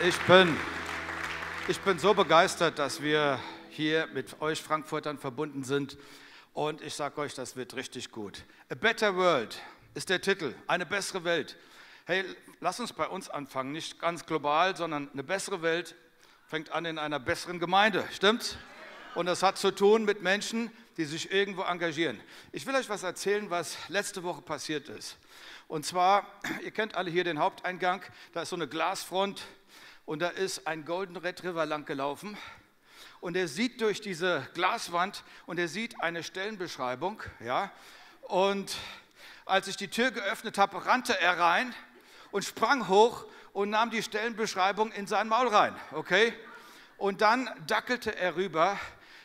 Ich bin so begeistert, dass wir hier mit euch Frankfurtern verbunden sind. Und ich sage euch, das wird richtig gut. A Better World ist der Titel, eine bessere Welt. Hey, lass uns bei uns anfangen, nicht ganz global, sondern eine bessere Welt fängt an in einer besseren Gemeinde, stimmt's? Und das hat zu tun mit Menschen, die sich irgendwo engagieren. Ich will euch was erzählen, was letzte Woche passiert ist. Und zwar, ihr kennt alle hier den Haupteingang, da ist so eine Glasfront und da ist ein Golden Retriever lang gelaufen. Und er sieht durch diese Glaswand und er sieht eine Stellenbeschreibung, ja. Und als ich die Tür geöffnet habe, rannte er rein und sprang hoch und nahm die Stellenbeschreibung in sein Maul rein, okay? Und dann dackelte er rüber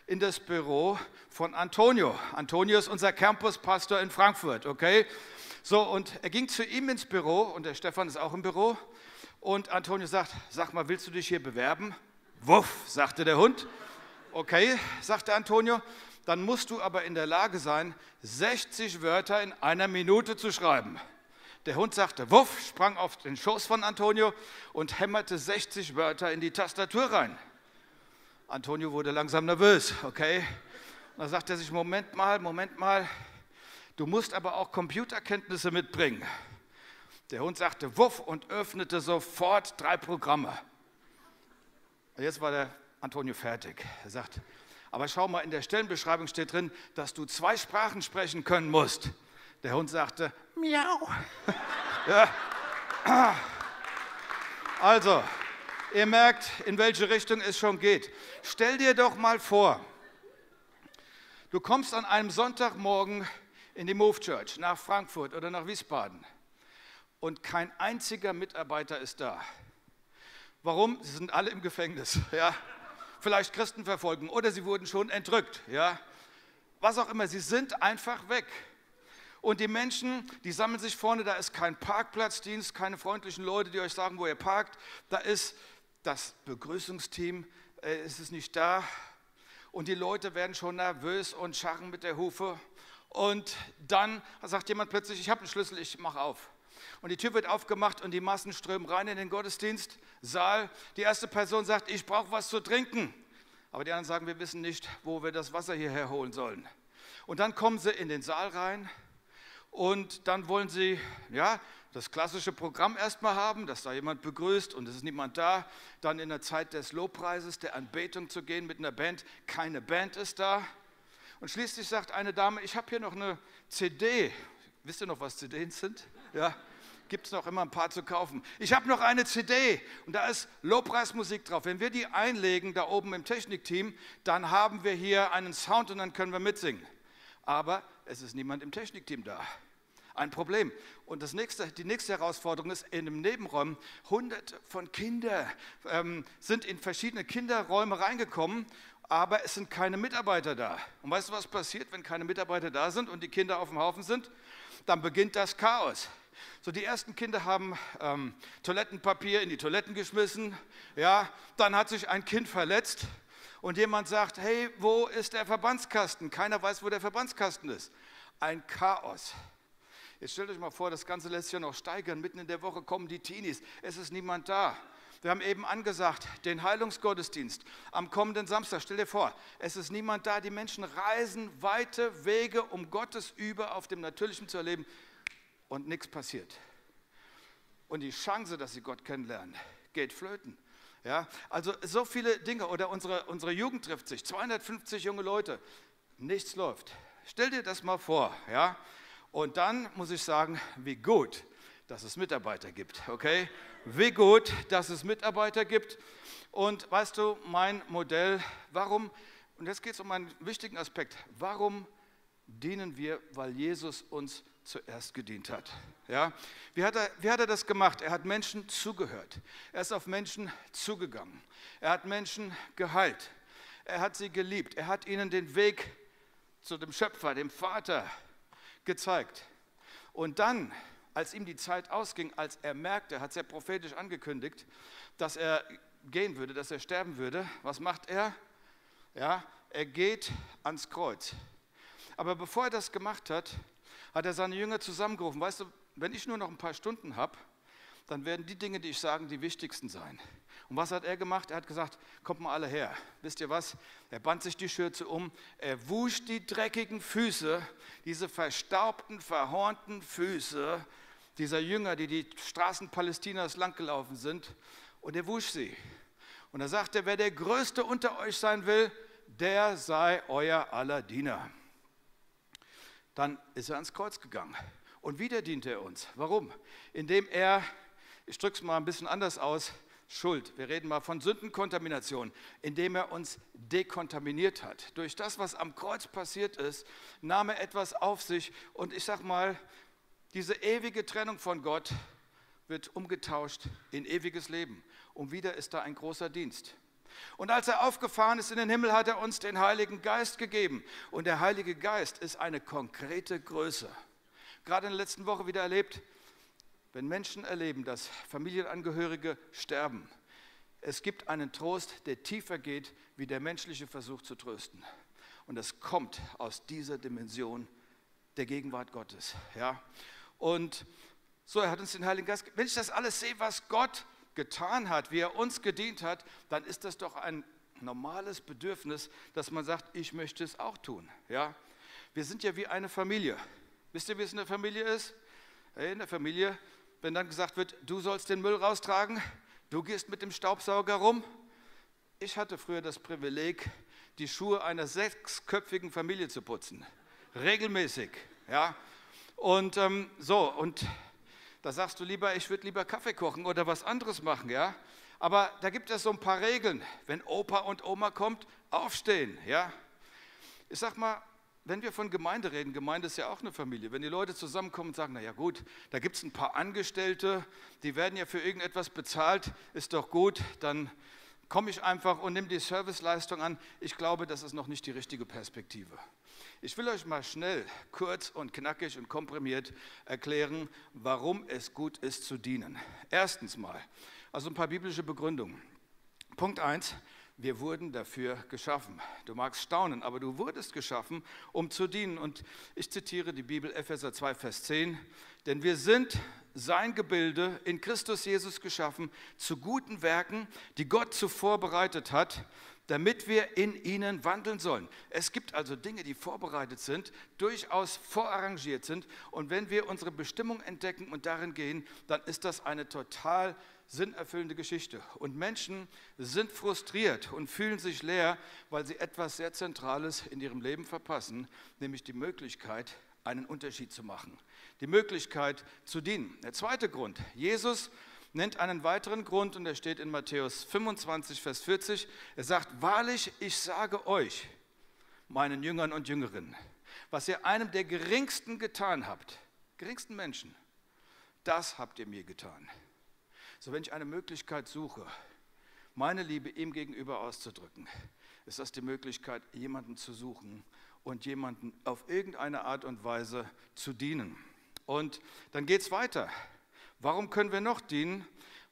in das Büro von Antonio. Antonio ist unser Campuspastor in Frankfurt, okay? So, und er ging zu ihm ins Büro und der Stefan ist auch im Büro und Antonio sagt, sag mal, willst du dich hier bewerben? Wuff, sagte der Hund. Okay, sagte Antonio, dann musst du aber in der Lage sein, 60 Wörter in einer Minute zu schreiben. Der Hund sagte wuff, sprang auf den Schoß von Antonio und hämmerte 60 Wörter in die Tastatur rein. Antonio wurde langsam nervös, okay? Und dann sagte er sich, Moment mal, du musst aber auch Computerkenntnisse mitbringen. Der Hund sagte wuff und öffnete sofort 3 Programme. Jetzt war der Antonio fertig. Er sagt, aber schau mal, in der Stellenbeschreibung steht drin, dass du 2 Sprachen sprechen können musst. Der Hund sagte, miau. Ja. Also, ihr merkt, in welche Richtung es schon geht. Stell dir doch mal vor, du kommst an einem Sonntagmorgen in die Move Church nach Frankfurt oder nach Wiesbaden und kein einziger Mitarbeiter ist da. Warum? Sie sind alle im Gefängnis, ja? Vielleicht Christenverfolgung oder sie wurden schon entrückt, ja? Was auch immer, sie sind einfach weg. Und die Menschen, die sammeln sich vorne, da ist kein Parkplatzdienst, keine freundlichen Leute, die euch sagen, wo ihr parkt. Da ist das Begrüßungsteam, es ist nicht da. Und die Leute werden schon nervös und scharren mit der Hufe. Und dann sagt jemand plötzlich, ich habe einen Schlüssel, ich mache auf. Und die Tür wird aufgemacht und die Massen strömen rein in den Gottesdienstsaal. Die erste Person sagt, ich brauche was zu trinken. Aber die anderen sagen, wir wissen nicht, wo wir das Wasser hierher holen sollen. Und dann kommen sie in den Saal rein. Und dann wollen sie ja, das klassische Programm erstmal haben, dass da jemand begrüßt und es ist niemand da. Dann in der Zeit des Lobpreises, der Anbetung zu gehen mit einer Band. Keine Band ist da. Und schließlich sagt eine Dame, ich habe hier noch eine CD. Wisst ihr noch, was CDs sind? Ja, gibt es noch immer ein paar zu kaufen. Ich habe noch eine CD und da ist Lobpreismusik drauf. Wenn wir die einlegen, da oben im Technikteam, dann haben wir hier einen Sound und dann können wir mitsingen. Aber es ist niemand im Technikteam da. Ein Problem. Und die nächste Herausforderung ist, in einem Nebenraum, hunderte von Kindern sind in verschiedene Kinderräume reingekommen, aber es sind keine Mitarbeiter da. Und weißt du, was passiert, wenn keine Mitarbeiter da sind und die Kinder auf dem Haufen sind? Dann beginnt das Chaos. So, die ersten Kinder haben Toilettenpapier in die Toiletten geschmissen. Ja, dann hat sich ein Kind verletzt. Und jemand sagt, hey, wo ist der Verbandskasten? Keiner weiß, wo der Verbandskasten ist. Ein Chaos. Jetzt stellt euch mal vor, das Ganze lässt sich ja noch steigern. Mitten in der Woche kommen die Teenies. Es ist niemand da. Wir haben eben angesagt, den Heilungsgottesdienst am kommenden Samstag. Stell dir vor, es ist niemand da. Die Menschen reisen weite Wege, um Gottes über auf dem Natürlichen zu erleben. Und nichts passiert. Und die Chance, dass sie Gott kennenlernen, geht flöten. Ja, also so viele Dinge, oder unsere Jugend trifft sich, 250 junge Leute, nichts läuft. Stell dir das mal vor, ja, und dann muss ich sagen, wie gut, dass es Mitarbeiter gibt, okay? Wie gut, dass es Mitarbeiter gibt. Und weißt du, mein Modell, warum, und jetzt geht es um einen wichtigen Aspekt, warum dienen wir, weil Jesus uns zuerst gedient hat. Ja? Wie hat er das gemacht? Er hat Menschen zugehört. Er ist auf Menschen zugegangen. Er hat Menschen geheilt. Er hat sie geliebt. Er hat ihnen den Weg zu dem Schöpfer, dem Vater, gezeigt. Und dann, als ihm die Zeit ausging, als er merkte, hat er prophetisch angekündigt, dass er gehen würde, dass er sterben würde. Was macht er? Ja, er geht ans Kreuz. Aber bevor er das gemacht hat, hat er seine Jünger zusammengerufen. Weißt du, wenn ich nur noch ein paar Stunden habe, dann werden die Dinge, die ich sage, die wichtigsten sein. Und was hat er gemacht? Er hat gesagt, kommt mal alle her. Wisst ihr was? Er band sich die Schürze um, er wusch die dreckigen Füße, diese verstaubten, verhornten Füße dieser Jünger, die die Straßen Palästinas langgelaufen sind, und er wusch sie. Und er sagte, wer der Größte unter euch sein will, der sei euer aller Diener. Dann ist er ans Kreuz gegangen. Und wieder dient er uns. Warum? Indem er, ich drücke es mal ein bisschen anders aus, Schuld, wir reden mal von Sündenkontamination, indem er uns dekontaminiert hat. Durch das, was am Kreuz passiert ist, nahm er etwas auf sich. Und ich sage mal, diese ewige Trennung von Gott wird umgetauscht in ewiges Leben. Und wieder ist da ein großer Dienst. Und als er aufgefahren ist in den Himmel, hat er uns den Heiligen Geist gegeben. Und der Heilige Geist ist eine konkrete Größe. Gerade in der letzten Woche wieder erlebt, wenn Menschen erleben, dass Familienangehörige sterben, es gibt einen Trost, der tiefer geht, wie der menschliche Versuch zu trösten. Und das kommt aus dieser Dimension der Gegenwart Gottes. Ja? Und so, er hat uns den Heiligen Geist gegeben. Wenn ich das alles sehe, was Gott getan hat, wie er uns gedient hat, dann ist das doch ein normales Bedürfnis, dass man sagt, ich möchte es auch tun. Ja? Wir sind ja wie eine Familie. Wisst ihr, wie es in der Familie ist? Hey, in der Familie, wenn dann gesagt wird, du sollst den Müll raustragen, du gehst mit dem Staubsauger rum. Ich hatte früher das Privileg, die Schuhe einer 6-köpfigen Familie zu putzen. Regelmäßig. Ja? Und da sagst du lieber, ich würde lieber Kaffee kochen oder was anderes machen, ja? Aber da gibt es so ein paar Regeln. Wenn Opa und Oma kommt, aufstehen, ja? Ich sag mal, wenn wir von Gemeinde reden, Gemeinde ist ja auch eine Familie. Wenn die Leute zusammenkommen und sagen, naja gut, da gibt es ein paar Angestellte, die werden ja für irgendetwas bezahlt, ist doch gut, dann komme ich einfach und nehme die Serviceleistung an. Ich glaube, das ist noch nicht die richtige Perspektive. Ich will euch mal schnell, kurz und knackig und komprimiert erklären, warum es gut ist zu dienen. Erstens mal, also ein paar biblische Begründungen. Punkt 1, wir wurden dafür geschaffen. Du magst staunen, aber du wurdest geschaffen, um zu dienen. Und ich zitiere die Bibel, Epheser 2, Vers 10, denn wir sind sein Gebilde in Christus Jesus geschaffen, zu guten Werken, die Gott zuvor bereitet hat, damit wir in ihnen wandeln sollen. Es gibt also Dinge, die vorbereitet sind, durchaus vorarrangiert sind. Und wenn wir unsere Bestimmung entdecken und darin gehen, dann ist das eine total sinnerfüllende Geschichte. Und Menschen sind frustriert und fühlen sich leer, weil sie etwas sehr Zentrales in ihrem Leben verpassen, nämlich die Möglichkeit, einen Unterschied zu machen, die Möglichkeit zu dienen. Der zweite Grund, Jesus nennt einen weiteren Grund und der steht in Matthäus 25, Vers 40. Er sagt, wahrlich, ich sage euch, meinen Jüngern und Jüngerinnen, was ihr einem der Geringsten getan habt, geringsten Menschen, das habt ihr mir getan. So, wenn ich eine Möglichkeit suche, meine Liebe ihm gegenüber auszudrücken, ist das die Möglichkeit, jemanden zu suchen und jemanden auf irgendeine Art und Weise zu dienen. Und dann geht es weiter. Warum können wir noch dienen?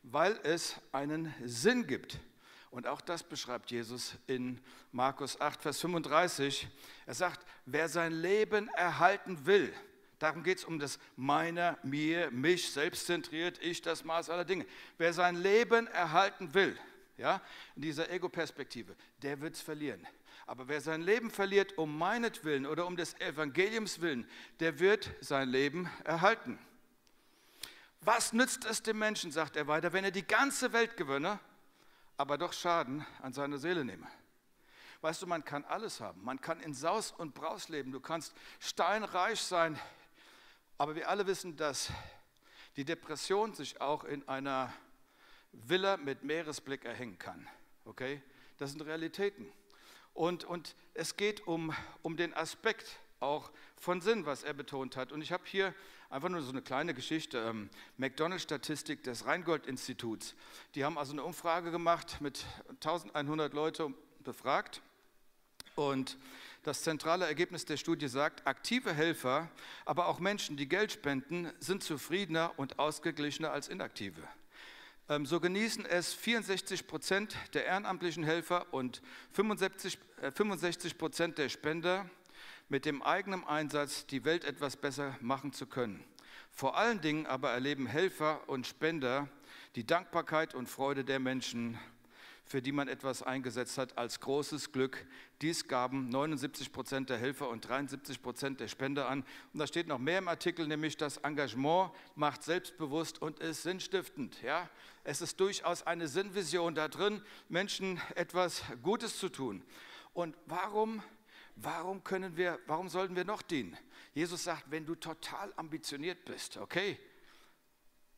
Weil es einen Sinn gibt. Und auch das beschreibt Jesus in Markus 8, Vers 35. Er sagt, wer sein Leben erhalten will, darum geht es um das Meiner, Mir, Mich, selbstzentriert, ich, das Maß aller Dinge. Wer sein Leben erhalten will, ja, in dieser Ego-Perspektive, der wird es verlieren. Aber wer sein Leben verliert um meinetwillen oder um des Evangeliums willen, der wird sein Leben erhalten. Was nützt es dem Menschen, sagt er weiter, wenn er die ganze Welt gewönne, aber doch Schaden an seiner Seele nehme? Weißt du, man kann alles haben. Man kann in Saus und Braus leben. Du kannst steinreich sein. Aber wir alle wissen, dass die Depression sich auch in einer Villa mit Meeresblick erhängen kann. Okay? Das sind Realitäten. Und es geht um den Aspekt auch von Sinn, was er betont hat. Und ich habe hier einfach nur so eine kleine Geschichte, McDonalds-Statistik des Rheingold-Instituts. Die haben also eine Umfrage gemacht, mit 1100 Leuten befragt. Und das zentrale Ergebnis der Studie sagt, aktive Helfer, aber auch Menschen, die Geld spenden, sind zufriedener und ausgeglichener als inaktive. So genießen es 64% der ehrenamtlichen Helfer und 65% der Spender, mit dem eigenen Einsatz die Welt etwas besser machen zu können. Vor allen Dingen aber erleben Helfer und Spender die Dankbarkeit und Freude der Menschen, für die man etwas eingesetzt hat, als großes Glück. Dies gaben 79% der Helfer und 73% der Spender an. Und da steht noch mehr im Artikel, nämlich das Engagement macht selbstbewusst und ist sinnstiftend. Ja? Es ist durchaus eine Sinnvision da drin, Menschen etwas Gutes zu tun. Und warum sollten wir noch dienen? Jesus sagt, wenn du total ambitioniert bist, okay,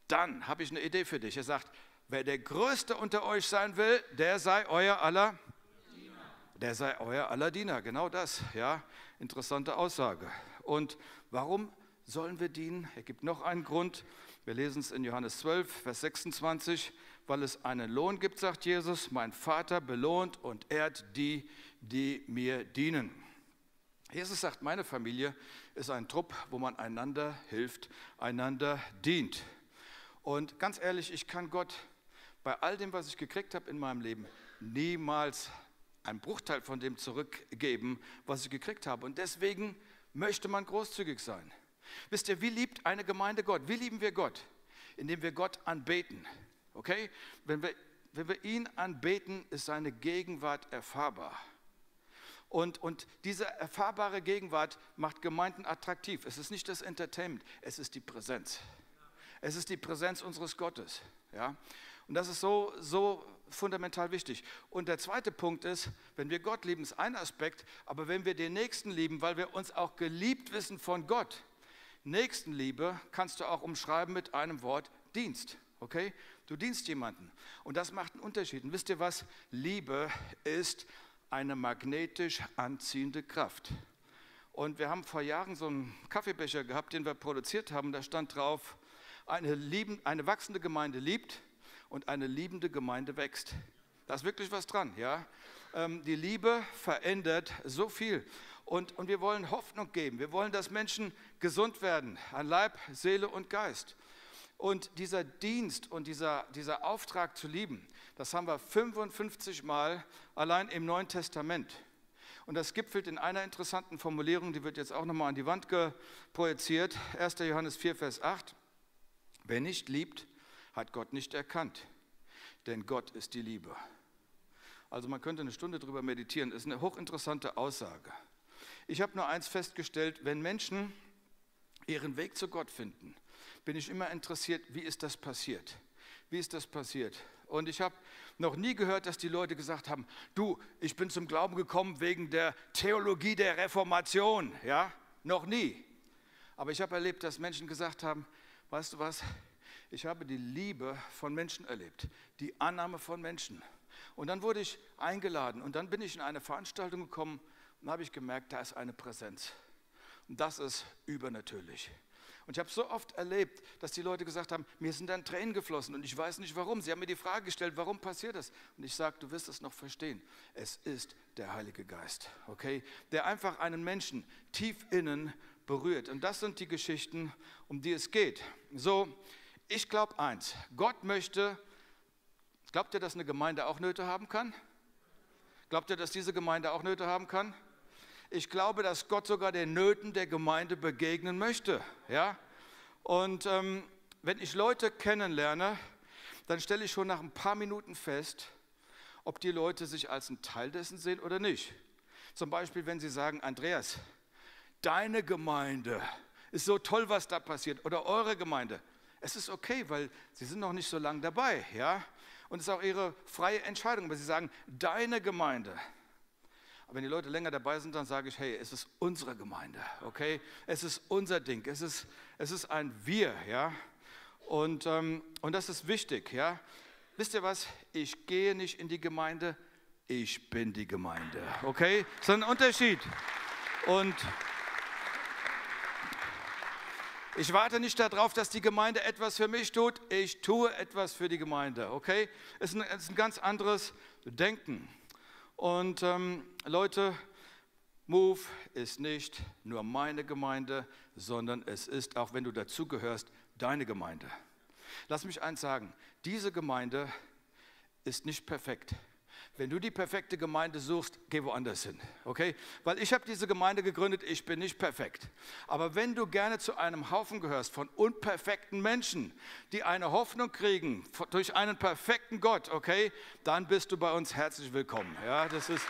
dann habe ich eine Idee für dich. Er sagt, wer der Größte unter euch sein will, der sei euer aller Diener. Genau das, ja, interessante Aussage. Und warum sollen wir dienen? Es gibt noch einen Grund. Wir lesen es in Johannes 12, Vers 26. Weil es einen Lohn gibt, sagt Jesus, mein Vater belohnt und ehrt die, die mir dienen. Jesus sagt, meine Familie ist ein Trupp, wo man einander hilft, einander dient. Und ganz ehrlich, ich kann Gott bei all dem, was ich gekriegt habe in meinem Leben, niemals einen Bruchteil von dem zurückgeben, was ich gekriegt habe. Und deswegen möchte man großzügig sein. Wisst ihr, wie liebt eine Gemeinde Gott? Wie lieben wir Gott? Indem wir Gott anbeten. Okay? Wenn wir ihn anbeten, ist seine Gegenwart erfahrbar. Und diese erfahrbare Gegenwart macht Gemeinden attraktiv. Es ist nicht das Entertainment, es ist die Präsenz. Es ist die Präsenz unseres Gottes. Ja? Und das ist so fundamental wichtig. Und der zweite Punkt ist, wenn wir Gott lieben, ist ein Aspekt, aber wenn wir den Nächsten lieben, weil wir uns auch geliebt wissen von Gott. Nächstenliebe kannst du auch umschreiben mit einem Wort Dienst. Okay? Du dienst jemanden. Und das macht einen Unterschied. Und wisst ihr was? Liebe ist eine magnetisch anziehende Kraft. Und wir haben vor Jahren so einen Kaffeebecher gehabt, den wir produziert haben. Da stand drauf, eine wachsende Gemeinde liebt und eine liebende Gemeinde wächst. Da ist wirklich was dran. Ja? Die Liebe verändert so viel. Und wir wollen Hoffnung geben. Wir wollen, dass Menschen gesund werden, an Leib, Seele und Geist. Und dieser Dienst und dieser Auftrag zu lieben, das haben wir 55 Mal allein im Neuen Testament. Und das gipfelt in einer interessanten Formulierung, die wird jetzt auch nochmal an die Wand projiziert. 1. Johannes 4, Vers 8. Wer nicht liebt, hat Gott nicht erkannt, denn Gott ist die Liebe. Also man könnte eine Stunde drüber meditieren, das ist eine hochinteressante Aussage. Ich habe nur eins festgestellt, wenn Menschen ihren Weg zu Gott finden, bin ich immer interessiert, wie ist das passiert? Wie ist das passiert? Und ich habe noch nie gehört, dass die Leute gesagt haben, du, ich bin zum Glauben gekommen wegen der Theologie der Reformation. Ja, noch nie. Aber ich habe erlebt, dass Menschen gesagt haben, weißt du was, ich habe die Liebe von Menschen erlebt, die Annahme von Menschen. Und dann wurde ich eingeladen und dann bin ich in eine Veranstaltung gekommen und habe ich gemerkt, da ist eine Präsenz. Und das ist übernatürlich. Und ich habe so oft erlebt, dass die Leute gesagt haben, mir sind dann Tränen geflossen und ich weiß nicht warum. Sie haben mir die Frage gestellt, warum passiert das? Und ich sage, du wirst es noch verstehen. Es ist der Heilige Geist, okay? Der einfach einen Menschen tief innen berührt. Und das sind die Geschichten, um die es geht. So, ich glaube eins, Gott möchte, glaubt ihr, dass eine Gemeinde auch Nöte haben kann? Glaubt ihr, dass diese Gemeinde auch Nöte haben kann? Ich glaube, dass Gott sogar den Nöten der Gemeinde begegnen möchte. Ja? Und wenn ich Leute kennenlerne, dann stelle ich schon nach ein paar Minuten fest, ob die Leute sich als einen Teil dessen sehen oder nicht. Zum Beispiel, wenn sie sagen, Andreas, deine Gemeinde ist so toll, was da passiert, oder eure Gemeinde. Es ist okay, weil sie sind noch nicht so lange dabei, ja? Und es ist auch ihre freie Entscheidung, aber sie sagen, deine Gemeinde. Aber wenn die Leute länger dabei sind, dann sage ich, hey, es ist unsere Gemeinde, okay? Es ist unser Ding, es ist ein Wir, ja? Und das ist wichtig, ja? Wisst ihr was? Ich gehe nicht in die Gemeinde, ich bin die Gemeinde, okay? Das ist ein Unterschied. Und ich warte nicht darauf, dass die Gemeinde etwas für mich tut. Ich tue etwas für die Gemeinde, okay? Es ist ein ganz anderes Denken. Und Leute, Move ist nicht nur meine Gemeinde, sondern es ist, auch wenn du dazugehörst, deine Gemeinde. Lass mich eins sagen, diese Gemeinde ist nicht perfekt. Wenn du die perfekte Gemeinde suchst, geh woanders hin, okay? Weil ich habe diese Gemeinde gegründet, ich bin nicht perfekt. Aber wenn du gerne zu einem Haufen gehörst von unperfekten Menschen, die eine Hoffnung kriegen durch einen perfekten Gott, okay? Dann bist du bei uns herzlich willkommen. Ja, das ist...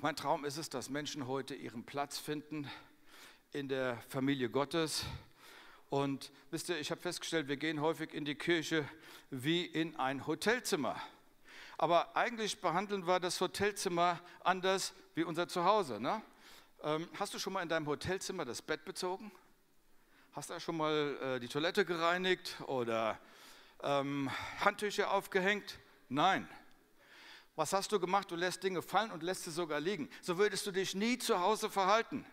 Mein Traum ist es, dass Menschen heute ihren Platz finden in der Familie Gottes. Und wisst ihr, ich habe festgestellt, wir gehen häufig in die Kirche wie in ein Hotelzimmer. Aber eigentlich behandeln wir das Hotelzimmer anders wie unser Zuhause. Ne? Hast du schon mal in deinem Hotelzimmer das Bett bezogen? Hast du schon mal die Toilette gereinigt oder Handtücher aufgehängt? Nein. Was hast du gemacht? Du lässt Dinge fallen und lässt sie sogar liegen. So würdest du dich nie zu Hause verhalten.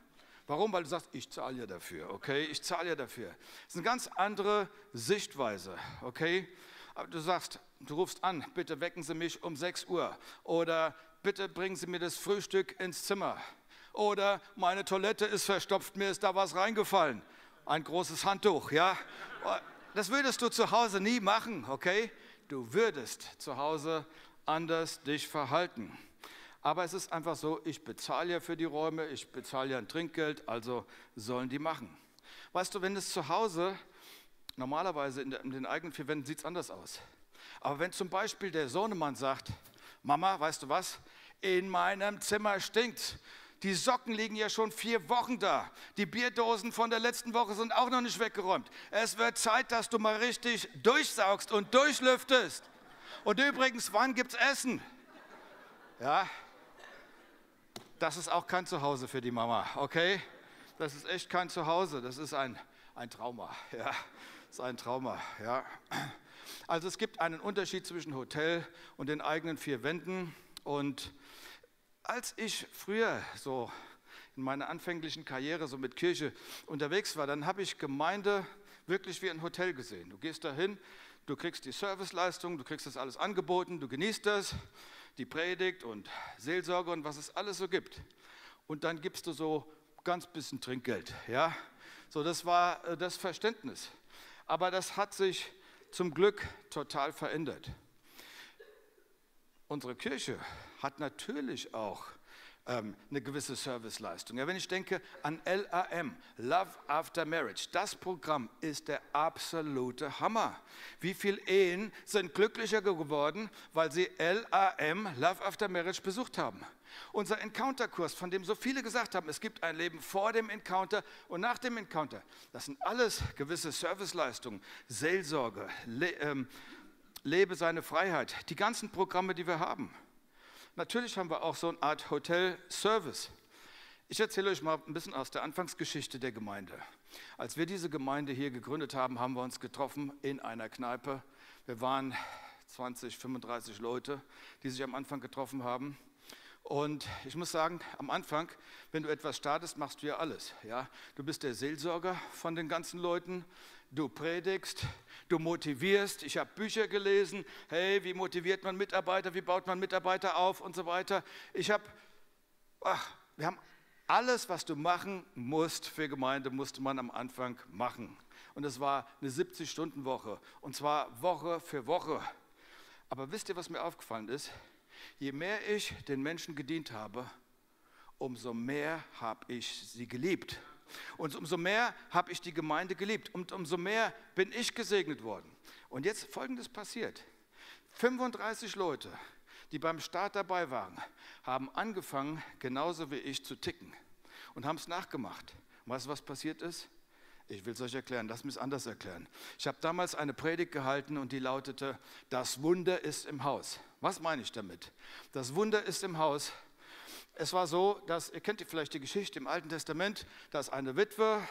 Warum? Weil du sagst, ich zahle ja dafür, okay? Ich zahle ja dafür. Das ist eine ganz andere Sichtweise, okay? Aber du sagst, du rufst an, bitte wecken Sie mich um 6 Uhr. Oder bitte bringen Sie mir das Frühstück ins Zimmer. Oder meine Toilette ist verstopft, mir ist da was reingefallen. Ein großes Handtuch, ja? Das würdest du zu Hause nie machen, okay? Du würdest zu Hause anders dich verhalten. Aber es ist einfach so, ich bezahle ja für die Räume, ich bezahle ja ein Trinkgeld, also sollen die machen. Weißt du, wenn es zu Hause, normalerweise in den eigenen 4 Wänden sieht es anders aus. Aber wenn zum Beispiel der Sohnemann sagt, Mama, weißt du was, in meinem Zimmer stinkt's. Die Socken liegen ja schon 4 Wochen da. Die Bierdosen von der letzten Woche sind auch noch nicht weggeräumt. Es wird Zeit, dass du mal richtig durchsaugst und durchlüftest. Und übrigens, wann gibt's Essen? Ja, das ist auch kein Zuhause für die Mama, okay? Das ist echt kein Zuhause, das ist ein Trauma, ja. Das ist ein Trauma, ja. Also es gibt einen Unterschied zwischen Hotel und den eigenen 4 Wänden. Und als ich früher so in meiner anfänglichen Karriere so mit Kirche unterwegs war, dann habe ich Gemeinde wirklich wie ein Hotel gesehen. Du gehst dahin, du kriegst die Serviceleistung, du kriegst das alles angeboten, du genießt das, die Predigt und Seelsorge und was es alles so gibt. Und dann gibst du so ganz bisschen Trinkgeld, ja? So, das war das Verständnis. Aber das hat sich zum Glück total verändert. Unsere Kirche hat natürlich auch eine gewisse Serviceleistung. Ja, wenn ich denke an LAM, Love After Marriage, das Programm ist der absolute Hammer. Wie viele Ehen sind glücklicher geworden, weil sie LAM, Love After Marriage, besucht haben. Unser Encounterkurs, von dem so viele gesagt haben, es gibt ein Leben vor dem Encounter und nach dem Encounter. Das sind alles gewisse Serviceleistungen, Seelsorge, Lebe seine Freiheit, die ganzen Programme, die wir haben. Natürlich haben wir auch so eine Art Hotel-Service. Ich erzähle euch mal ein bisschen aus der Anfangsgeschichte der Gemeinde. Als wir diese Gemeinde hier gegründet haben, haben wir uns getroffen in einer Kneipe. Wir waren 20, 35 Leute, die sich am Anfang getroffen haben. Und ich muss sagen, am Anfang, wenn du etwas startest, machst du ja alles. Ja? Du bist der Seelsorger von den ganzen Leuten. Du predigst, du motivierst. Ich habe Bücher gelesen. Hey, wie motiviert man Mitarbeiter? Wie baut man Mitarbeiter auf? Und so weiter. Wir haben alles, was du machen musst für Gemeinde, musste man am Anfang machen. Und es war eine 70-Stunden-Woche. Und zwar Woche für Woche. Aber wisst ihr, was mir aufgefallen ist? Je mehr ich den Menschen gedient habe, umso mehr habe ich sie geliebt. Und umso mehr habe ich die Gemeinde geliebt und umso mehr bin ich gesegnet worden. Und jetzt Folgendes passiert. 35 Leute, die beim Start dabei waren, haben angefangen, genauso wie ich, zu ticken und haben es nachgemacht. Und weißt du, was passiert ist? Ich will es euch erklären, lasst mich es anders erklären. Ich habe damals eine Predigt gehalten und die lautete, das Wunder ist im Haus. Was meine ich damit? Das Wunder ist im Haus. Es war so, dass, ihr kennt vielleicht die Geschichte im Alten Testament, dass eine Witwe,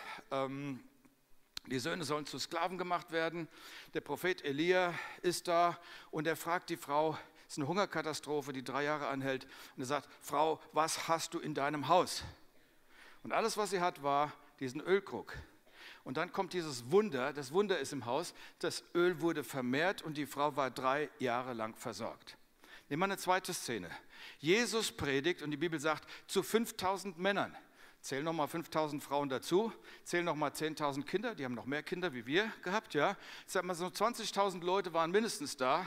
die Söhne sollen zu Sklaven gemacht werden, der Prophet Elia ist da und er fragt die Frau, es ist eine Hungerkatastrophe, die 3 Jahre anhält, und er sagt, Frau, was hast du in deinem Haus? Und alles, was sie hat, war diesen Ölkrug. Und dann kommt dieses Wunder, das Wunder ist im Haus, das Öl wurde vermehrt und die Frau war 3 Jahre lang versorgt. Nehmen wir eine zweite Szene. Jesus predigt und die Bibel sagt, zu 5000 Männern. Zähl nochmal 5.000 Frauen dazu, zähl nochmal 10.000 Kinder, die haben noch mehr Kinder wie wir gehabt, ja. Ich sag mal, so 20.000 Leute waren mindestens da.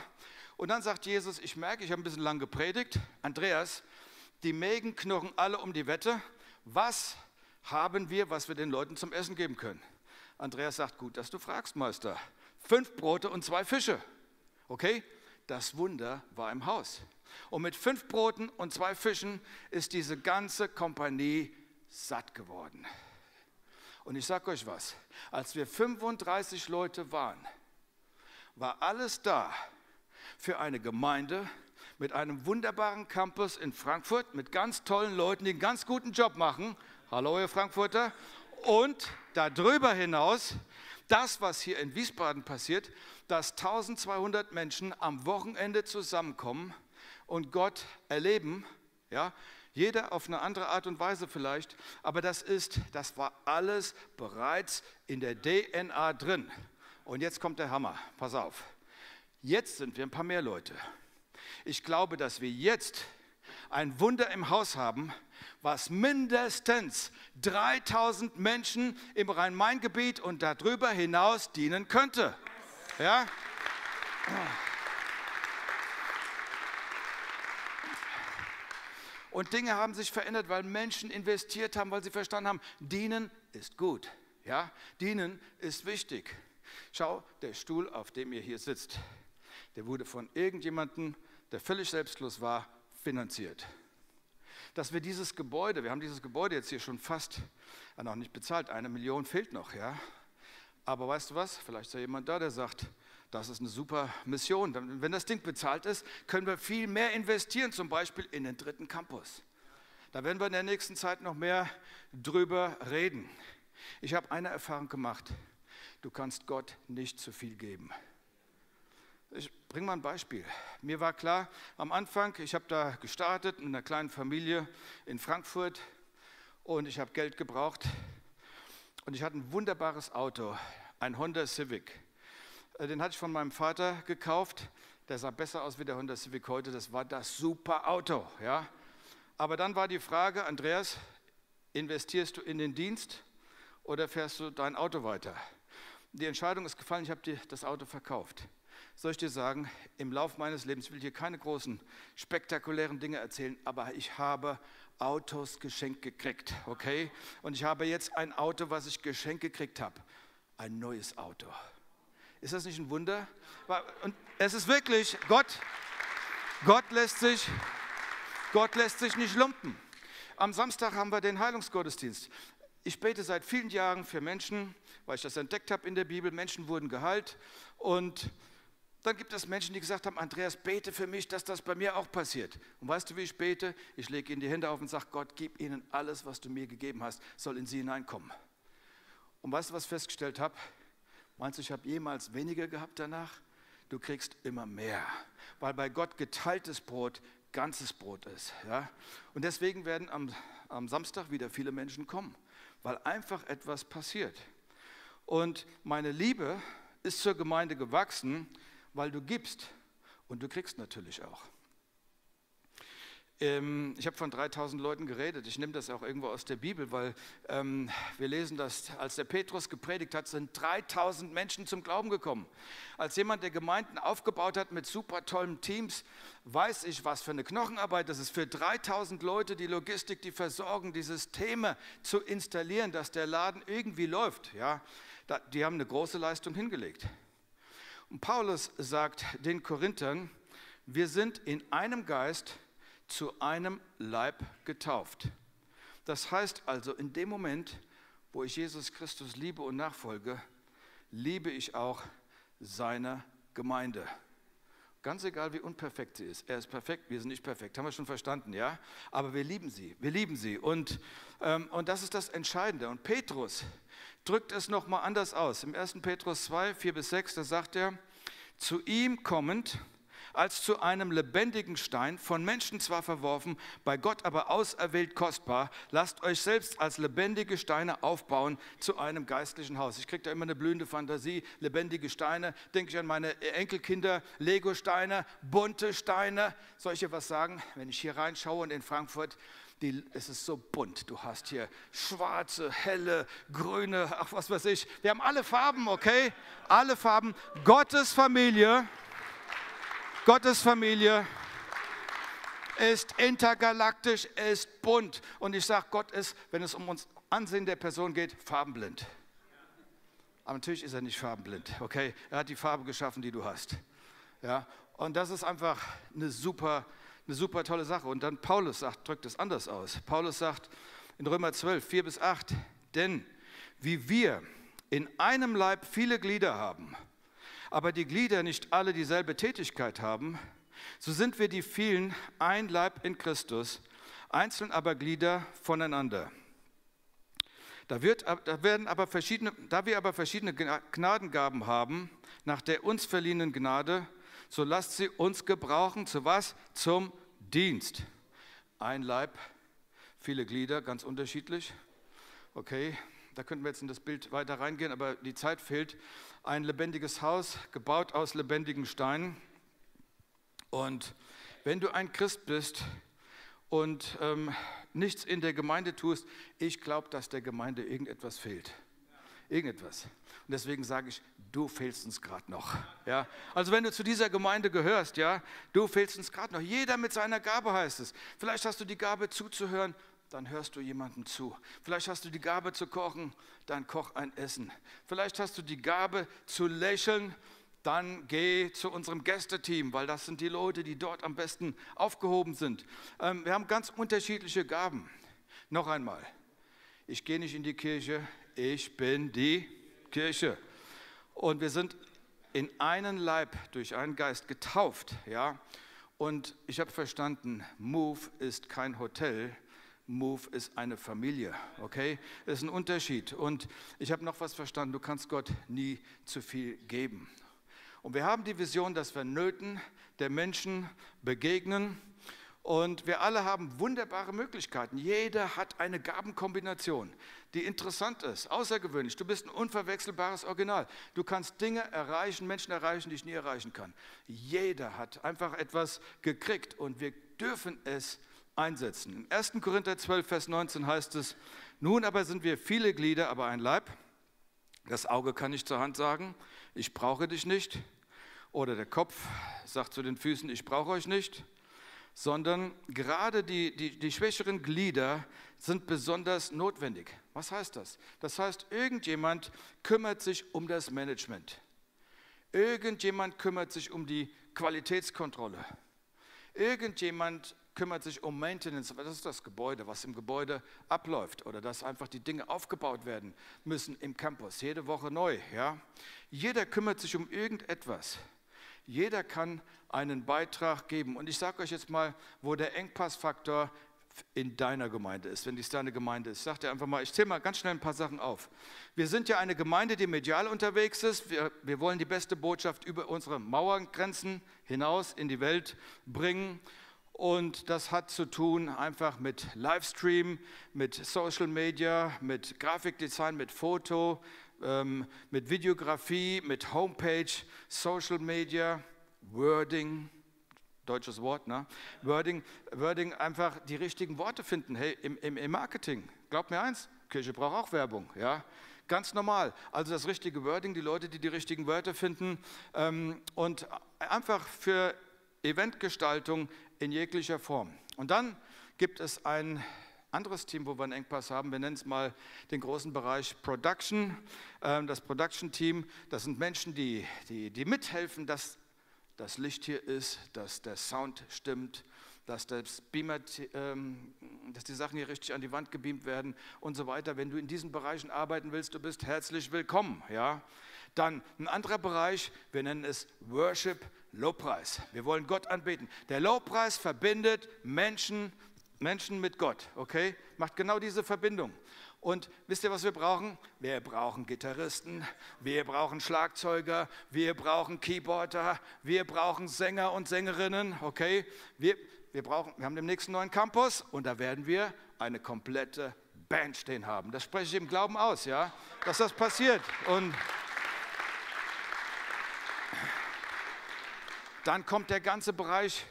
Und dann sagt Jesus, ich merke, ich habe ein bisschen lang gepredigt. Andreas, die Mägen knurren alle um die Wette. Was haben wir, was wir den Leuten zum Essen geben können? Andreas sagt, gut, dass du fragst, Meister. 5 Brote und 2 Fische. Okay? Das Wunder war im Haus. Und mit 5 Broten und 2 Fischen ist diese ganze Kompanie satt geworden. Und ich sage euch was, als wir 35 Leute waren, war alles da für eine Gemeinde mit einem wunderbaren Campus in Frankfurt, mit ganz tollen Leuten, die einen ganz guten Job machen. Hallo, ihr Frankfurter. Und darüber hinaus, das, was hier in Wiesbaden passiert, dass 1200 Menschen am Wochenende zusammenkommen und Gott erleben, ja, jeder auf eine andere Art und Weise vielleicht, aber das war alles bereits in der DNA drin. Und jetzt kommt der Hammer, pass auf, jetzt sind wir ein paar mehr Leute. Ich glaube, dass wir jetzt ein Wunder im Haus haben, was mindestens 3000 Menschen im Rhein-Main-Gebiet und darüber hinaus dienen könnte. Ja? Und Dinge haben sich verändert, weil Menschen investiert haben, weil sie verstanden haben, dienen ist gut, ja? Dienen ist wichtig. Schau, der Stuhl, auf dem ihr hier sitzt, der wurde von irgendjemandem, der völlig selbstlos war, finanziert. Dass wir dieses Gebäude, wir haben dieses Gebäude jetzt hier schon fast noch nicht bezahlt, 1 Million fehlt noch, ja? Aber weißt du was, vielleicht ist ja jemand da, der sagt, das ist eine super Mission. Wenn das Ding bezahlt ist, können wir viel mehr investieren, zum Beispiel in den 3. Campus. Da werden wir in der nächsten Zeit noch mehr drüber reden. Ich habe eine Erfahrung gemacht. Du kannst Gott nicht zu viel geben. Ich bringe mal ein Beispiel. Mir war klar, am Anfang, ich habe da gestartet mit einer kleinen Familie in Frankfurt und ich habe Geld gebraucht. Und ich hatte ein wunderbares Auto, ein Honda Civic. Den hatte ich von meinem Vater gekauft, der sah besser aus wie der Honda Civic heute, das war das super Auto. Ja? Aber dann war die Frage, Andreas, investierst du in den Dienst oder fährst du dein Auto weiter? Die Entscheidung ist gefallen, ich habe dir das Auto verkauft. Soll ich dir sagen, im Lauf meines Lebens, ich will hier keine großen, spektakulären Dinge erzählen, aber ich habe Autos geschenkt gekriegt, okay? Und ich habe jetzt ein Auto, was ich geschenkt gekriegt habe, ein neues Auto. Ist das nicht ein Wunder? Und es ist wirklich, Gott lässt sich nicht lumpen. Am Samstag haben wir den Heilungsgottesdienst. Ich bete seit vielen Jahren für Menschen, weil ich das entdeckt habe in der Bibel. Menschen wurden geheilt. Und dann gibt es Menschen, die gesagt haben, Andreas, bete für mich, dass das bei mir auch passiert. Und weißt du, wie ich bete? Ich lege ihnen die Hände auf und sage, Gott, gib ihnen alles, was du mir gegeben hast, soll in sie hineinkommen. Und weißt du, was ich festgestellt habe? Meinst du, ich habe jemals weniger gehabt danach? Du kriegst immer mehr, weil bei Gott geteiltes Brot ganzes Brot ist. Ja? Und deswegen werden am Samstag wieder viele Menschen kommen, weil einfach etwas passiert. Und meine Liebe ist zur Gemeinde gewachsen, weil du gibst und du kriegst natürlich auch. Ich habe von 3000 Leuten geredet, ich nehme das auch irgendwo aus der Bibel, weil wir lesen, dass als der Petrus gepredigt hat, sind 3000 Menschen zum Glauben gekommen. Als jemand, der Gemeinden aufgebaut hat mit super tollen Teams, weiß ich, was für eine Knochenarbeit das ist, für 3000 Leute die Logistik, die Versorgung, die Systeme zu installieren, dass der Laden irgendwie läuft. Ja, die haben eine große Leistung hingelegt. Und Paulus sagt den Korinthern, wir sind in einem Geist zu einem Leib getauft. Das heißt also, in dem Moment, wo ich Jesus Christus liebe und nachfolge, liebe ich auch seine Gemeinde. Ganz egal, wie unperfekt sie ist. Er ist perfekt, wir sind nicht perfekt, haben wir schon verstanden, ja? Aber wir lieben sie, wir lieben sie. Und das ist das Entscheidende. Und Petrus drückt es nochmal anders aus. Im 1. Petrus 2, 4-6, da sagt er, zu ihm kommend, als zu einem lebendigen Stein, von Menschen zwar verworfen, bei Gott aber auserwählt kostbar, lasst euch selbst als lebendige Steine aufbauen zu einem geistlichen Haus. Ich kriege da immer eine blühende Fantasie, lebendige Steine, denke ich an meine Enkelkinder, Lego-Steine, bunte Steine. Soll ich dir was sagen? Wenn ich hier reinschaue und in Frankfurt, es ist so bunt. Du hast hier schwarze, helle, grüne, ach was weiß ich. Wir haben alle Farben, okay? Alle Farben. Gottes Familie, Gottes Familie ist intergalaktisch, ist bunt. Und ich sage, Gott ist, wenn es um uns Ansehen der Person geht, farbenblind. Aber natürlich ist er nicht farbenblind, okay? Er hat die Farbe geschaffen, die du hast. Ja? Und das ist einfach eine super tolle Sache. Und dann Paulus sagt, drückt es anders aus. Paulus sagt in Römer 12, 4-8, denn wie wir in einem Leib viele Glieder haben, aber die Glieder nicht alle dieselbe Tätigkeit haben, so sind wir die vielen ein Leib in Christus, einzeln aber Glieder voneinander. Da wir aber verschiedene Gnadengaben haben, nach der uns verliehenen Gnade, so lasst sie uns gebrauchen, zu was? Zum Dienst. Ein Leib, viele Glieder, ganz unterschiedlich. Okay, da könnten wir jetzt in das Bild weiter reingehen, aber die Zeit fehlt. Ein lebendiges Haus, gebaut aus lebendigen Steinen. Und wenn du ein Christ bist und nichts in der Gemeinde tust, ich glaube, dass der Gemeinde irgendetwas fehlt. Irgendetwas. Und deswegen sage ich, du fehlst uns gerade noch. Ja? Also wenn du zu dieser Gemeinde gehörst, ja, du fehlst uns gerade noch. Jeder mit seiner Gabe, heißt es. Vielleicht hast du die Gabe zuzuhören, dann hörst du jemandem zu. Vielleicht hast du die Gabe zu kochen, dann koch ein Essen. Vielleicht hast du die Gabe zu lächeln, dann geh zu unserem Gästeteam, weil das sind die Leute, die dort am besten aufgehoben sind. Wir haben ganz unterschiedliche Gaben. Noch einmal, ich gehe nicht in die Kirche, ich bin die Kirche. Und wir sind in einen Leib durch einen Geist getauft. Ja? Und ich habe verstanden, Move ist kein Hotel, Move ist eine Familie, okay? Das ist ein Unterschied. Und ich habe noch was verstanden, du kannst Gott nie zu viel geben. Und wir haben die Vision, dass wir Nöten der Menschen begegnen. Und wir alle haben wunderbare Möglichkeiten. Jeder hat eine Gabenkombination, die interessant ist, außergewöhnlich. Du bist ein unverwechselbares Original. Du kannst Dinge erreichen, Menschen erreichen, die ich nie erreichen kann. Jeder hat einfach etwas gekriegt und wir dürfen es einsetzen. Im 1. Korinther 12, Vers 19 heißt es, nun aber sind wir viele Glieder, aber ein Leib. Das Auge kann nicht zur Hand sagen, ich brauche dich nicht. Oder der Kopf sagt zu den Füßen, ich brauche euch nicht. Sondern gerade die schwächeren Glieder sind besonders notwendig. Was heißt das? Das heißt, irgendjemand kümmert sich um das Management. Irgendjemand kümmert sich um die Qualitätskontrolle. Irgendjemand kümmert sich um Maintenance, das ist das Gebäude, was im Gebäude abläuft oder dass einfach die Dinge aufgebaut werden müssen im Campus, jede Woche neu. Ja? Jeder kümmert sich um irgendetwas. Jeder kann einen Beitrag geben. Und ich sage euch jetzt mal, wo der Engpassfaktor in deiner Gemeinde ist, wenn dies deine Gemeinde ist. Sag dir einfach mal, ich zähle mal ganz schnell ein paar Sachen auf. Wir sind ja eine Gemeinde, die medial unterwegs ist. Wir wollen die beste Botschaft über unsere Mauergrenzen hinaus in die Welt bringen. Und das hat zu tun einfach mit Livestream, mit Social Media, mit Grafikdesign, mit Foto, mit Videografie, mit Homepage, Social Media, Wording, deutsches Wort, ne? Wording, einfach die richtigen Worte finden, hey, im Marketing. Glaub mir eins, Kirche braucht auch Werbung, ja? Ganz normal. Also das richtige Wording, die Leute, die die richtigen Wörter finden und einfach für Eventgestaltung in jeglicher Form. Und dann gibt es ein anderes Team, wo wir einen Engpass haben. Wir nennen es mal den großen Bereich Production. Das Production-Team, das sind Menschen, die mithelfen, dass das Licht hier ist, dass der Sound stimmt, dass das Beamer, dass die Sachen hier richtig an die Wand gebeamt werden und so weiter. Wenn du in diesen Bereichen arbeiten willst, du bist herzlich willkommen. Ja? Dann ein anderer Bereich, wir nennen es Worship, Lobpreis. Wir wollen Gott anbeten. Der Lobpreis verbindet Menschen mit Gott, okay? Macht genau diese Verbindung. Und wisst ihr, was wir brauchen? Wir brauchen Gitarristen, wir brauchen Schlagzeuger, wir brauchen Keyboarder, wir brauchen Sänger und Sängerinnen, okay? Wir haben demnächst einen neuen Campus und da werden wir eine komplette Band stehen haben. Das spreche ich im Glauben aus, ja? Dass das passiert. Und dann kommt der ganze Bereich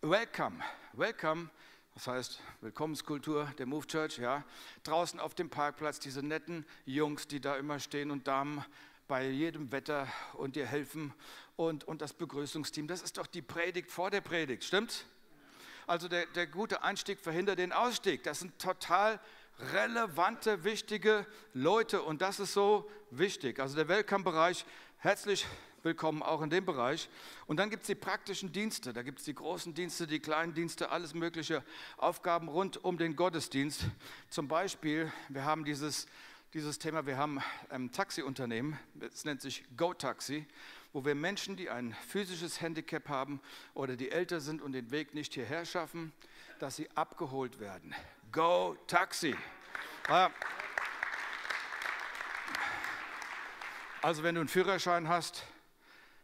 Welcome. Welcome Das heißt, Willkommenskultur der Move Church, ja. Draußen auf dem Parkplatz diese netten Jungs, die da immer stehen und Damen bei jedem Wetter und dir helfen und das Begrüßungsteam. Das ist doch die Predigt vor der Predigt, stimmt's? Also der gute Einstieg verhindert den Ausstieg. Das sind total relevante, wichtige Leute und das ist so wichtig. Also der Welcome-Bereich, herzlich willkommen auch in dem Bereich. Und dann gibt es die praktischen Dienste, da gibt es die großen Dienste, die kleinen Dienste, alles mögliche Aufgaben rund um den Gottesdienst. Zum Beispiel, wir haben dieses Thema, wir haben ein Taxiunternehmen, es nennt sich Go Taxi, wo wir Menschen, die ein physisches Handicap haben oder die älter sind und den Weg nicht hierher schaffen, dass sie abgeholt werden. Go Taxi. Also wenn du einen Führerschein hast,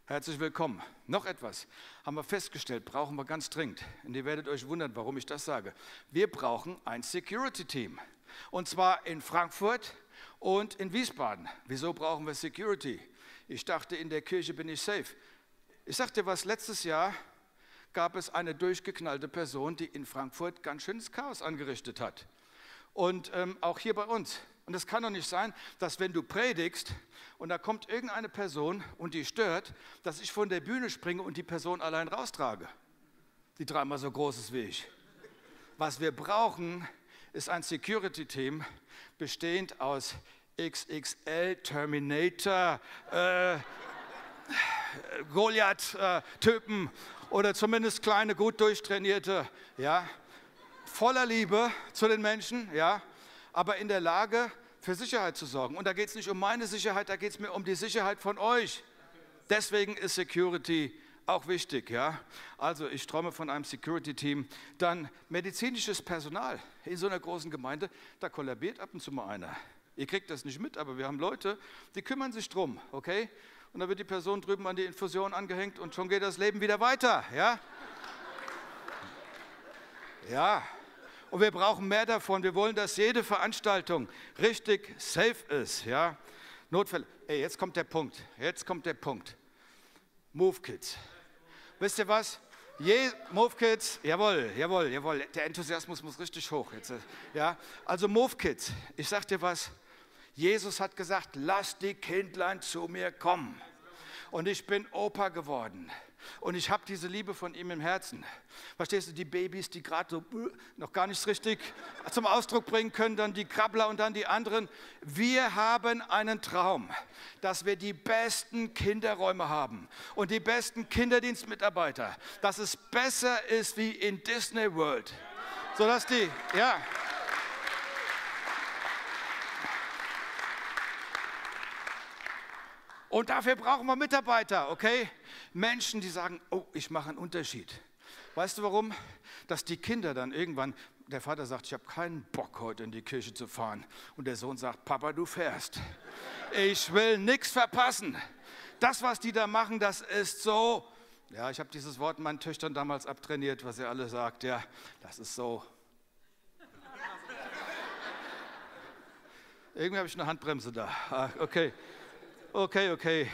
herzlich willkommen. Noch etwas haben wir festgestellt, brauchen wir ganz dringend. Und ihr werdet euch wundern, warum ich das sage. Wir brauchen ein Security-Team. Und zwar in Frankfurt und in Wiesbaden. Wieso brauchen wir Security? Ich dachte, in der Kirche bin ich safe. Ich sag dir was, letztes Jahr gab es eine durchgeknallte Person, die in Frankfurt ganz schönes Chaos angerichtet hat. Und auch hier bei uns. Und es kann doch nicht sein, dass wenn du predigst und da kommt irgendeine Person und die stört, dass ich von der Bühne springe und die Person allein raustrage, die dreimal so groß ist wie ich. Was wir brauchen, ist ein Security-Team, bestehend aus XXL, Terminator, Goliath-Typen oder zumindest kleine, gut durchtrainierte, ja, voller Liebe zu den Menschen, ja, aber in der Lage, für Sicherheit zu sorgen. Und da geht es nicht um meine Sicherheit, da geht es mir um die Sicherheit von euch. Deswegen ist Security auch wichtig, ja. Also ich träume von einem Security-Team. Dann medizinisches Personal in so einer großen Gemeinde, da kollabiert ab und zu mal einer. Ihr kriegt das nicht mit, aber wir haben Leute, die kümmern sich drum, okay? Und dann wird die Person drüben an die Infusion angehängt und schon geht das Leben wieder weiter, ja? Ja. Und wir brauchen mehr davon. Wir wollen, dass jede Veranstaltung richtig safe ist, ja? Notfälle. Ey, jetzt kommt der Punkt. Jetzt kommt der Punkt. Move Kids. Wisst ihr was? Move Kids, jawohl, jawohl, jawohl. Der Enthusiasmus muss richtig hoch jetzt, ja? Also Move Kids. Ich sag dir was. Jesus hat gesagt, lasst die Kindlein zu mir kommen. Und ich bin Opa geworden. Und ich habe diese Liebe von ihm im Herzen. Verstehst du, die Babys, die gerade so noch gar nicht richtig zum Ausdruck bringen können, dann die Krabbler und dann die anderen. Wir haben einen Traum, dass wir die besten Kinderräume haben und die besten Kinderdienstmitarbeiter, dass es besser ist wie in Disney World. Sodass die, ja. Und dafür brauchen wir Mitarbeiter, okay? Menschen, die sagen, oh, ich mache einen Unterschied. Weißt du warum? Dass die Kinder dann irgendwann, der Vater sagt, ich habe keinen Bock heute in die Kirche zu fahren. Und der Sohn sagt, Papa, du fährst. Ich will nichts verpassen. Das, was die da machen, das ist so, ja, ich habe dieses Wort meinen Töchtern damals abtrainiert, was ihr alle sagt, ja, das ist so. Irgendwie habe ich eine Handbremse da, okay. Okay, okay.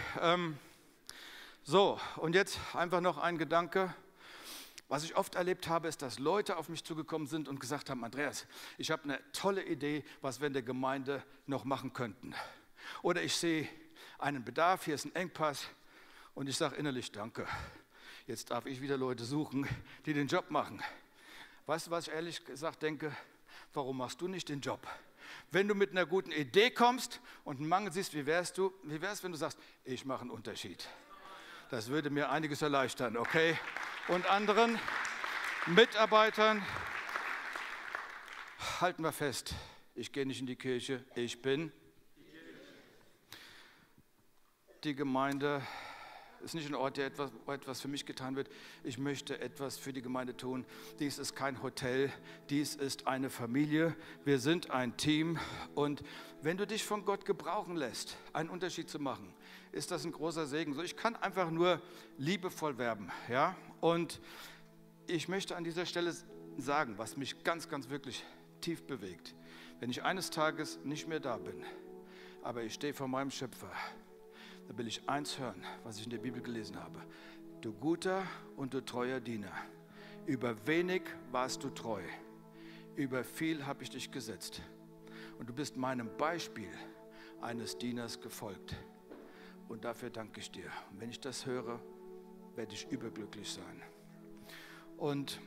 So, und jetzt einfach noch ein Gedanke. Was ich oft erlebt habe, ist, dass Leute auf mich zugekommen sind und gesagt haben, Andreas, ich habe eine tolle Idee, was wir in der Gemeinde noch machen könnten. Oder ich sehe einen Bedarf, hier ist ein Engpass und ich sage innerlich, danke. Jetzt darf ich wieder Leute suchen, die den Job machen. Weißt du, was ich ehrlich gesagt denke? Warum machst du nicht den Job? Wenn du mit einer guten Idee kommst und einen Mangel siehst, wie wär's, wenn du sagst, ich mache einen Unterschied. Das würde mir einiges erleichtern, okay? Und anderen Mitarbeitern halten wir fest, ich gehe nicht in die Kirche, ich bin. Die Gemeinde ist nicht ein Ort, der etwas für mich getan wird. Ich möchte etwas für die Gemeinde tun. Dies ist kein Hotel, dies ist eine Familie. Wir sind ein Team. Und wenn du dich von Gott gebrauchen lässt, einen Unterschied zu machen, ist das ein großer Segen. So, ich kann einfach nur liebevoll werben, ja? Und ich möchte an dieser Stelle sagen, was mich ganz, ganz wirklich tief bewegt. Wenn ich eines Tages nicht mehr da bin, aber ich stehe vor meinem Schöpfer, da will ich eins hören, was ich in der Bibel gelesen habe. Du guter und du treuer Diener. Über wenig warst du treu. über viel habe ich dich gesetzt. Und du bist meinem Beispiel eines Dieners gefolgt. Und dafür danke ich dir. Und wenn ich das höre, werde ich überglücklich sein. Und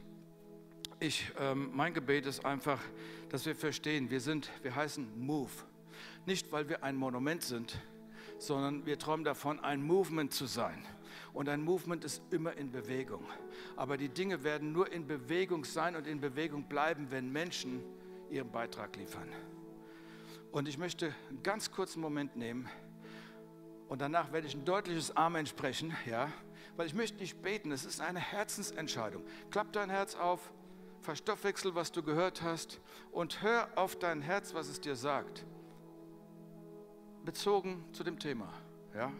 mein Gebet ist einfach, dass wir verstehen, wir heißen Move. Nicht, weil wir ein Monument sind, sondern wir träumen davon, ein Movement zu sein. Und ein Movement ist immer in Bewegung. Aber die Dinge werden nur in Bewegung sein und in Bewegung bleiben, wenn Menschen ihren Beitrag liefern. Und ich möchte einen ganz kurzen Moment nehmen und danach werde ich ein deutliches Amen sprechen, ja? Weil ich möchte nicht beten, es ist eine Herzensentscheidung. Klapp dein Herz auf, verstoffwechsel, was du gehört hast und hör auf dein Herz, was es dir sagt. Bezogen zu dem Thema, ja?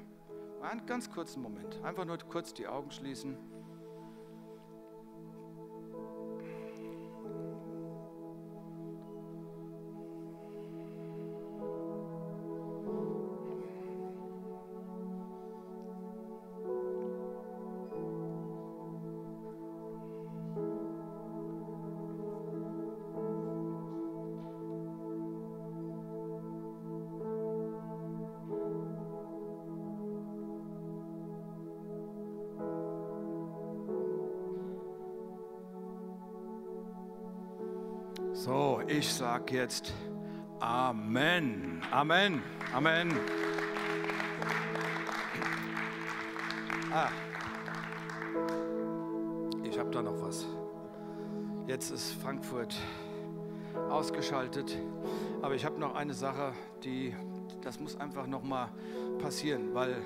Einen ganz kurzen Moment, einfach nur kurz die Augen schließen. So, ich sage jetzt Amen, Amen, Amen. Ich habe da noch was. Jetzt ist Frankfurt ausgeschaltet, aber ich habe noch eine Sache, das muss einfach noch mal passieren, weil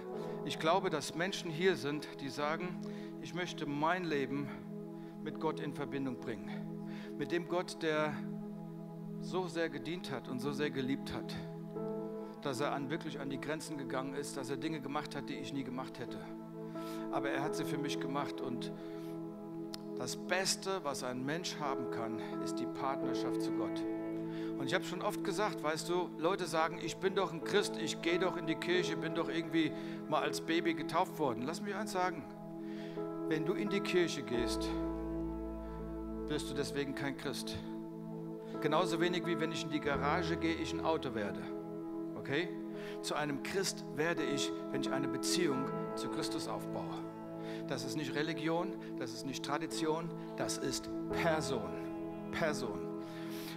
ich glaube, dass Menschen hier sind, die sagen, ich möchte mein Leben mit Gott in Verbindung bringen. Mit dem Gott, der so sehr gedient hat und so sehr geliebt hat, dass er wirklich an die Grenzen gegangen ist, dass er Dinge gemacht hat, die ich nie gemacht hätte. Aber er hat sie für mich gemacht und das Beste, was ein Mensch haben kann, ist die Partnerschaft zu Gott. Und ich habe schon oft gesagt, weißt du, Leute sagen, ich bin doch ein Christ, ich gehe doch in die Kirche, bin doch irgendwie mal als Baby getauft worden. Lass mich eins sagen, wenn du in die Kirche gehst, wirst du deswegen kein Christ. Genauso wenig wie wenn ich in die Garage gehe, ich ein Auto werde. Okay? Zu einem Christ werde ich, wenn ich eine Beziehung zu Christus aufbaue. Das ist nicht Religion, das ist nicht Tradition, das ist Person. Person.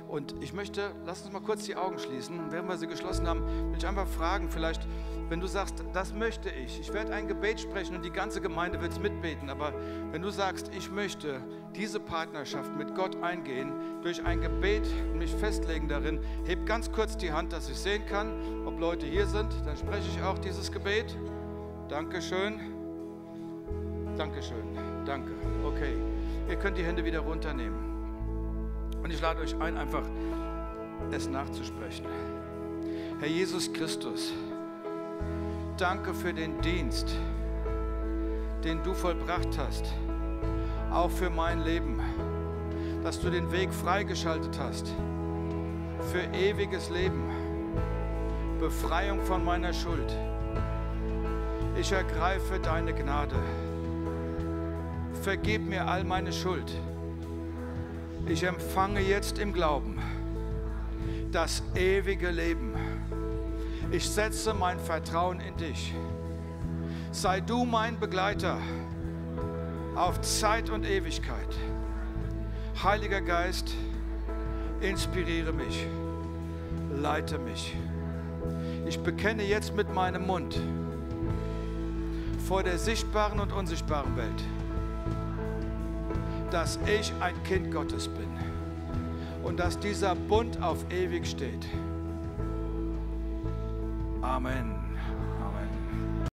Und ich möchte, lass uns mal kurz die Augen schließen. Während wir sie geschlossen haben, will ich einfach fragen, vielleicht, wenn du sagst, das möchte ich. Ich werde ein Gebet sprechen und die ganze Gemeinde wird es mitbeten. Aber wenn du sagst, ich möchte diese Partnerschaft mit Gott eingehen, durch ein Gebet und mich festlegen darin, heb ganz kurz die Hand, dass ich sehen kann, ob Leute hier sind. Dann spreche ich auch dieses Gebet. Dankeschön. Dankeschön. Danke. Okay. Ihr könnt die Hände wieder runternehmen. Und ich lade euch ein, einfach es nachzusprechen. Herr Jesus Christus, danke für den Dienst, den du vollbracht hast, auch für mein Leben, dass du den Weg freigeschaltet hast für ewiges Leben, Befreiung von meiner Schuld. Ich ergreife deine Gnade. Vergib mir all meine Schuld. Ich empfange jetzt im Glauben das ewige Leben. Ich setze mein Vertrauen in dich. Sei du mein Begleiter auf Zeit und Ewigkeit. Heiliger Geist, inspiriere mich, leite mich. Ich bekenne jetzt mit meinem Mund vor der sichtbaren und unsichtbaren Welt, dass ich ein Kind Gottes bin und dass dieser Bund auf ewig steht. Amen.